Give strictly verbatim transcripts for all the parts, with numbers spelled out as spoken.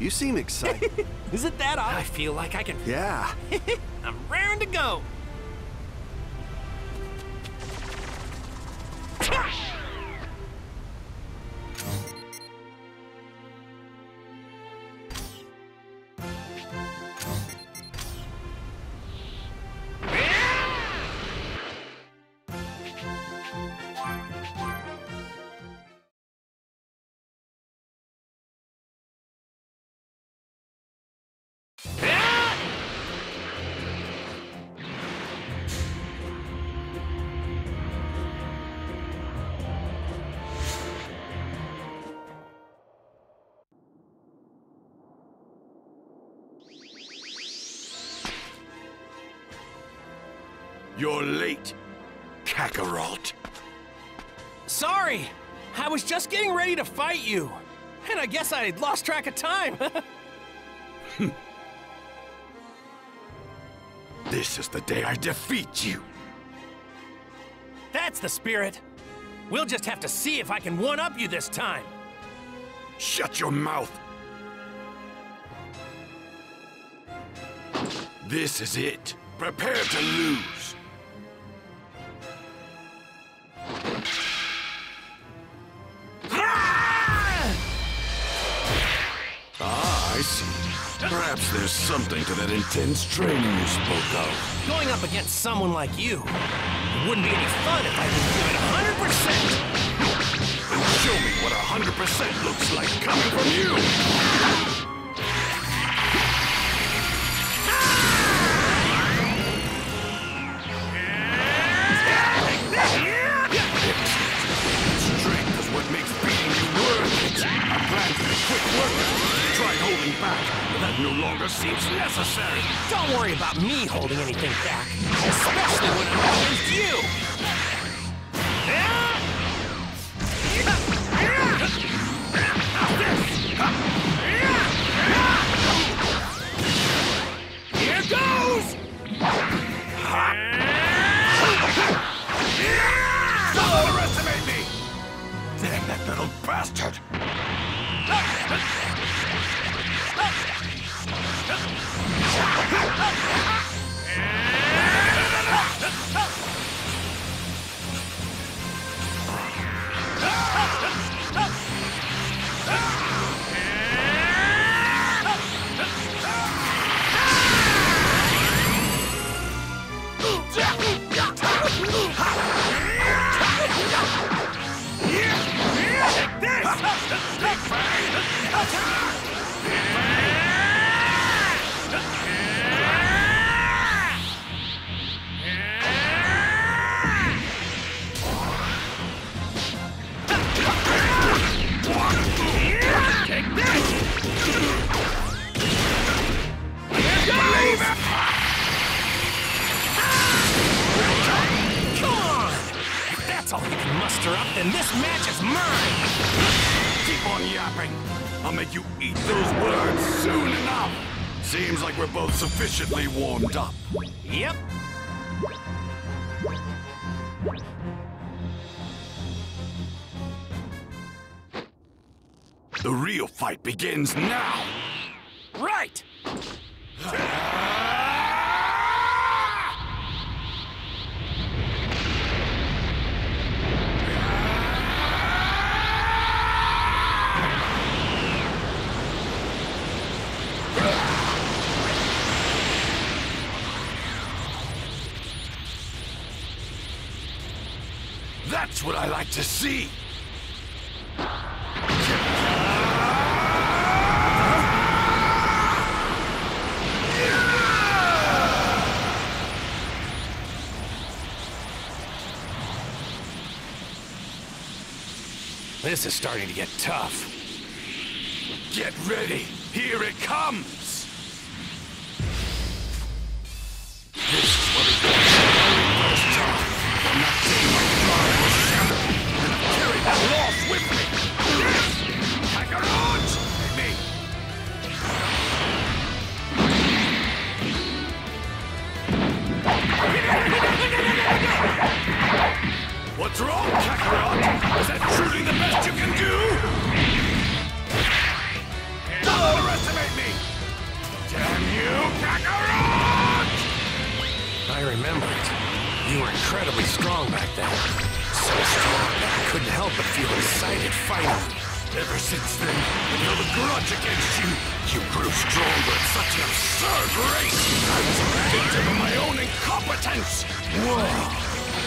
You seem excited. Is it that odd? I feel like I can... Yeah. I'm raring to go. You're late, Kakarot. Sorry, I was just getting ready to fight you. And I guess I had lost track of time. This is the day I defeat you. That's the spirit. We'll just have to see if I can one-up you this time. Shut your mouth. This is it. Prepare to lose. I see. Perhaps there's something to that intense training you spoke of. Going up against someone like you, it wouldn't be any fun if I didn't give it one hundred percent. And show me what one hundred percent looks like coming from you. Strength is what makes beating you worth. I plan to be quick work. Tried holding back, but that no longer seems necessary. Don't worry about me holding anything back, especially when it happens to you. Here goes! Don't underestimate me! Damn that little bastard! Sufficiently warmed up. Yep. The real fight begins now. Right. That's what I like to see! This is starting to get tough. Get ready! Here it comes! This is what it was the first time from that team. I lost with me! Kakarot! Me! What's wrong, Kakarot? Is that truly the best you can do? Don't underestimate! fight me! Damn you, Kakarot! I remembered. You were incredibly strong back then. So strong that I couldn't help but feel excited fighting. Ever since then, I held a grudge against you. You grew stronger at such an absurd rate. I was a victim of my own incompetence. Whoa!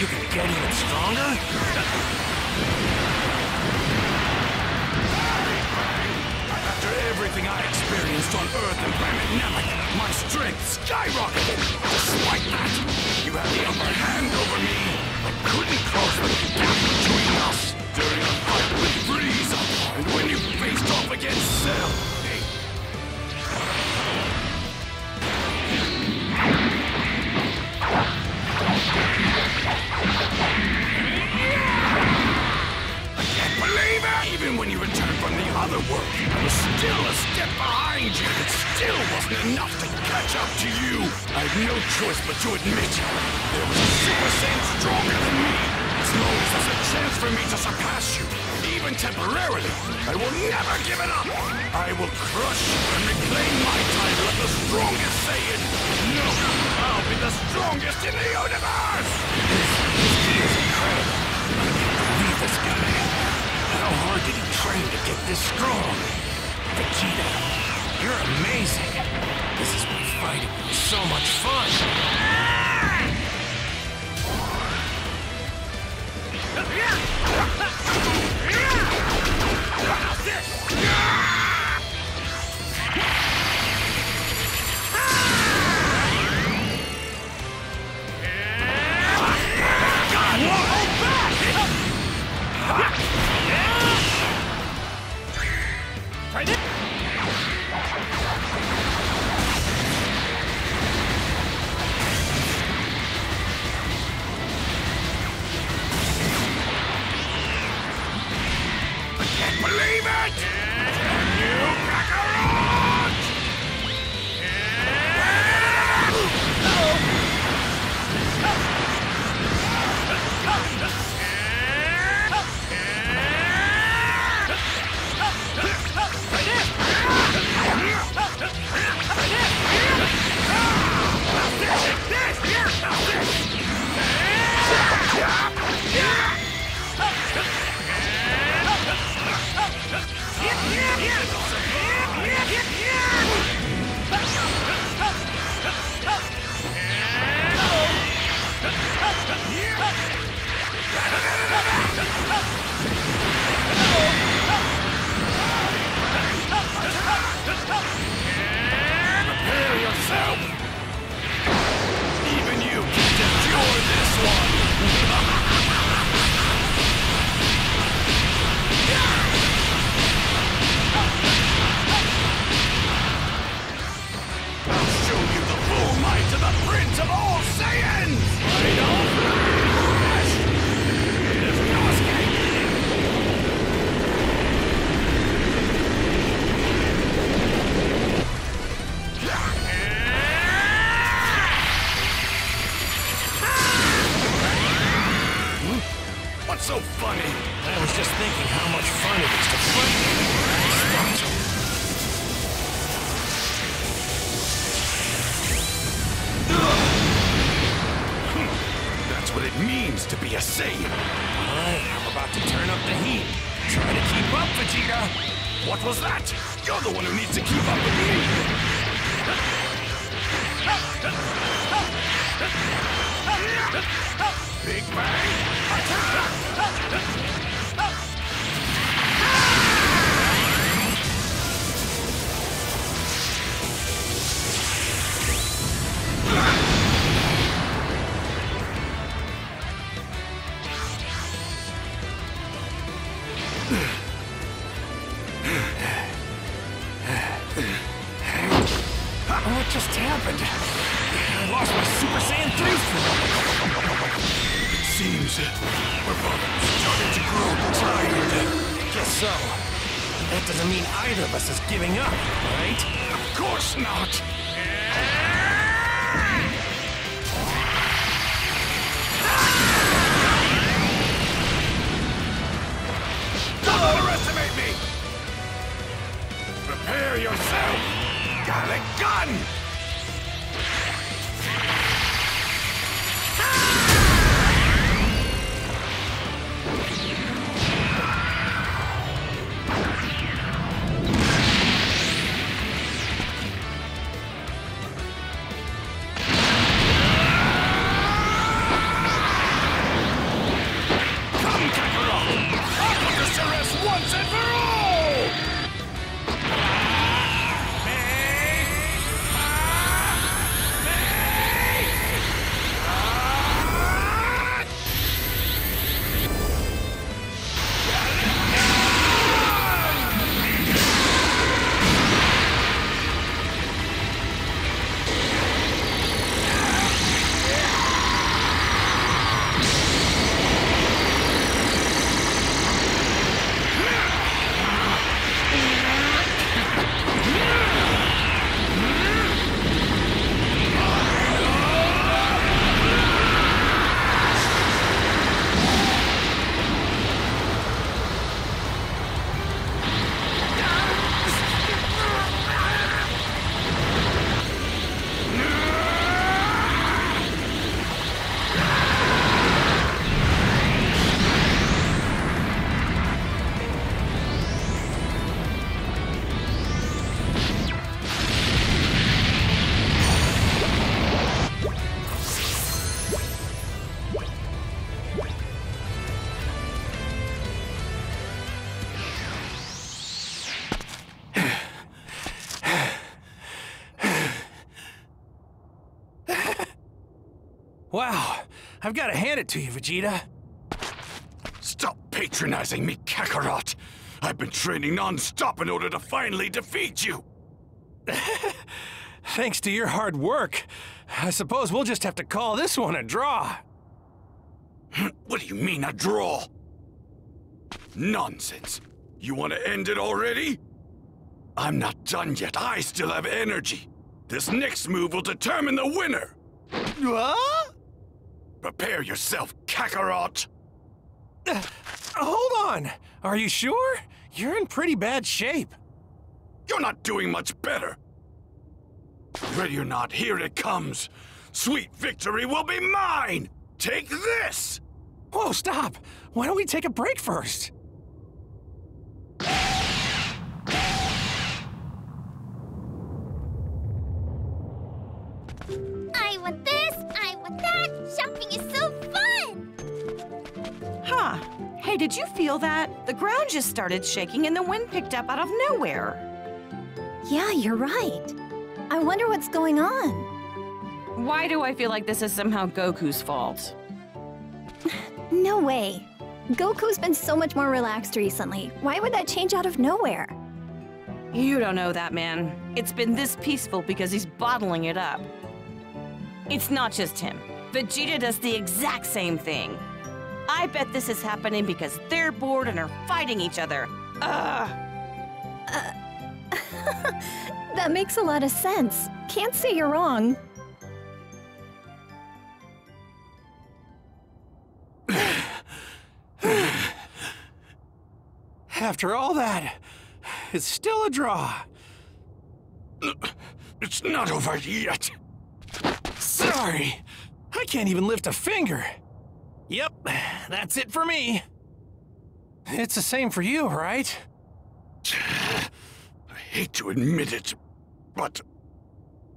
You can get even stronger? After everything I experienced on Earth and planet Namek, my strength skyrocketed! Despite that, you had the upper hand over me! I couldn't close the gap between us during a fight with Frieza, and when you faced off against Cell, hey. I can't believe it! Even when you returned from the other world, I was still a step behind you. It still wasn't enough to catch up to you. I had no choice but to admit there was a Super Saiyan stronger than me. As long as there's a chance for me to surpass you, even temporarily, I will never give it up. I will crush you and reclaim my title of the strongest Saiyan. No, I'll be the strongest in the universe. This is incredible. I can't believe this guy. How hard did he train to get this strong? Vegeta, you're amazing. This has been fighting so much fun. How's this? God, whoa, hold back! Try this! I can't believe it! Can you, Kakarot? No! No! Prepare yourself! Even you can't endure this one! I'll show you the full might of the Prince of all Saiyans! Right on! So funny. I was just thinking how much fun it is to fight you. That's what it means to be a Saiyan. I am about to turn up the heat. Try to keep up, Vegeta. What was that? You're the one who needs to keep up with me. Big bang. What just happened? I lost my Super Saiyan three form. Seems we're both starting to grow tired. Guess so. That doesn't mean either of us is giving up, right? Of course not. Don't underestimate me! Prepare yourself! Wow, I've got to hand it to you, Vegeta. Stop patronizing me, Kakarot. I've been training non-stop in order to finally defeat you. Thanks to your hard work, I suppose we'll just have to call this one a draw. What do you mean, a draw? Nonsense. You want to end it already? I'm not done yet. I still have energy. This next move will determine the winner. Huh? Prepare yourself, Kakarot. Uh, hold on. Are you sure? You're in pretty bad shape. You're not doing much better. Ready or not, here it comes. Sweet victory will be mine! Take this! Whoa, stop! Why don't we take a break first? I want this, I want that! Shopping is so fun! Huh. Hey, did you feel that? The ground just started shaking and the wind picked up out of nowhere. Yeah, you're right. I wonder what's going on. Why do I feel like this is somehow Goku's fault? No way. Goku's been so much more relaxed recently. Why would that change out of nowhere? You don't know that, man. It's been this peaceful because he's bottling it up. It's not just him. Vegeta does the exact same thing. I bet this is happening because they're bored and are fighting each other. Ugh. Uh... That makes a lot of sense. Can't say you're wrong. After all that, it's still a draw. It's not over yet. Sorry, I can't even lift a finger. Yep, that's it for me. It's the same for you, right? I hate to admit it, but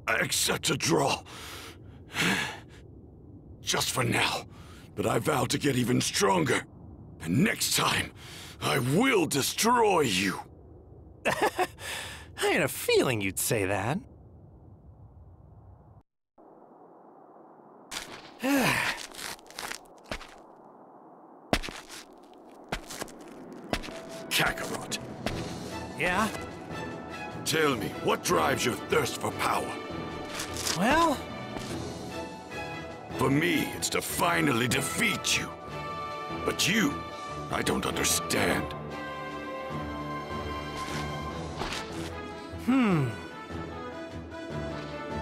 I accept a draw. Just for now, but I vow to get even stronger. And next time, I will destroy you. I had a feeling you'd say that. Kakarot. Yeah? Tell me, what drives your thirst for power? Well... For me, it's to finally defeat you. But you, I don't understand. Hmm.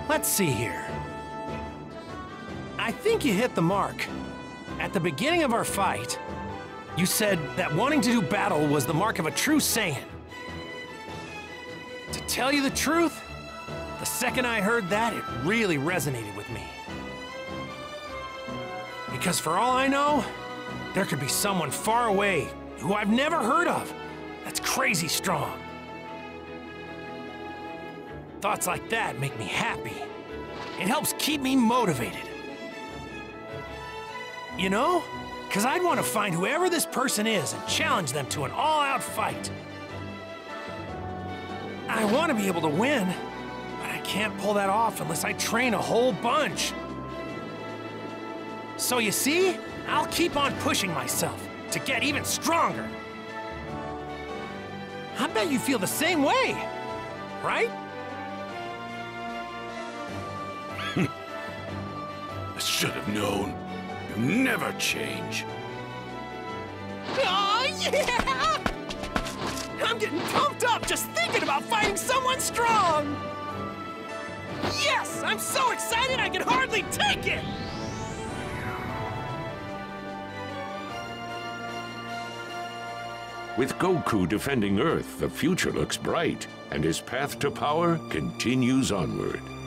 Let's see here. I think you hit the mark. At the beginning of our fight, you said that wanting to do battle was the mark of a true Saiyan. To tell you the truth, the second I heard that, it really resonated with me. Because for all I know, there could be someone far away who I've never heard of that's crazy strong. Thoughts like that make me happy. It helps keep me motivated. You know, because I'd want to find whoever this person is and challenge them to an all-out fight. I want to be able to win, but I can't pull that off unless I train a whole bunch. So you see, I'll keep on pushing myself to get even stronger. I bet you feel the same way, right? I should have known. You never change. Oh, yeah! I'm getting pumped up just thinking about fighting someone strong! Yes! I'm so excited I can hardly take it! With Goku defending Earth, the future looks bright, and his path to power continues onward.